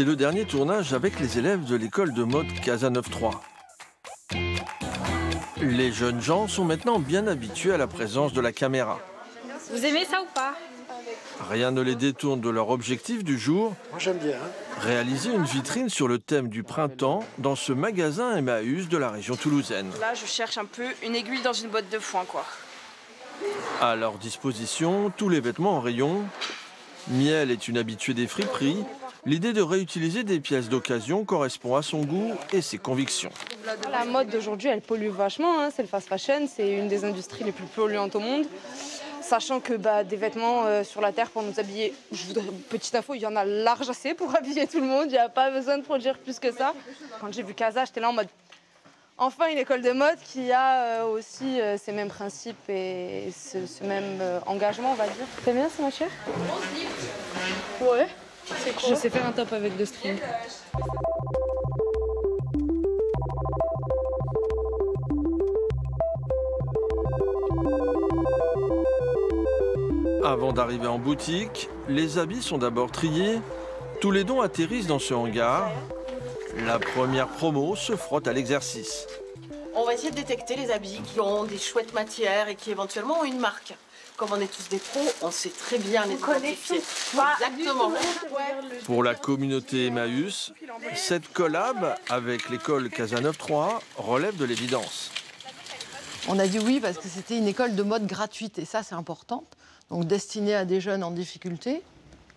c'est le dernier tournage avec les élèves de l'école de mode Casa 93. Les jeunes gens sont maintenant bien habitués à la présence de la caméra. Vous aimez ça ou pas? Rien ne les détourne de leur objectif du jour. Moi j'aime bien. Réaliser une vitrine sur le thème du printemps dans ce magasin Emmaüs de la région toulousaine. Là je cherche un peu une aiguille dans une botte de foin quoi. À leur disposition, tous les vêtements en rayon. Miel est une habituée des friperies. L'idée de réutiliser des pièces d'occasion correspond à son goût et ses convictions. La mode d'aujourd'hui, elle pollue vachement, hein. C'est le fast fashion, c'est une des industries les plus polluantes au monde. Sachant que des vêtements sur la terre pour nous habiller, je voudrais une petite info, il y en a large assez pour habiller tout le monde, il n'y a pas besoin de produire plus que ça. Quand j'ai vu Casa, j'étais là en mode... Enfin, une école de mode qui a aussi ces mêmes principes et ce même engagement, on va dire. T'aimes bien ça, ma chère? Ouais. Je sais faire un top avec deux strings. Avant d'arriver en boutique, les habits sont d'abord triés. Tous les dons atterrissent dans ce hangar. La première promo se frotte à l'exercice. On va essayer de détecter les habits qui ont des chouettes matières et qui éventuellement ont une marque. Comme on est tous des pros, on sait très bien les identifier. Exactement. Pour la communauté Emmaüs, cette collab avec l'école Casa 93 relève de l'évidence. On a dit oui parce que c'était une école de mode gratuite et ça c'est important. Donc destinée à des jeunes en difficulté.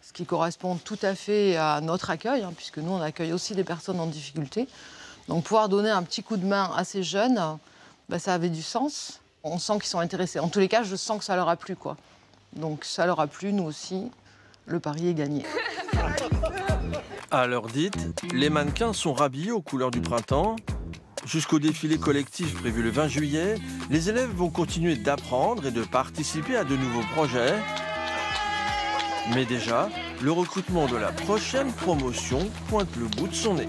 Ce qui correspond tout à fait à notre accueil, hein, puisque nous, on accueille aussi des personnes en difficulté. Donc pouvoir donner un petit coup de main à ces jeunes, ça avait du sens. On sent qu'ils sont intéressés. En tous les cas, je sens que ça leur a plu, quoi. Donc ça leur a plu, nous aussi. Le pari est gagné. À l'heure dite, les mannequins sont rhabillés aux couleurs du printemps. Jusqu'au défilé collectif prévu le 20 juillet, les élèves vont continuer d'apprendre et de participer à de nouveaux projets. Mais déjà, le recrutement de la prochaine promotion pointe le bout de son nez.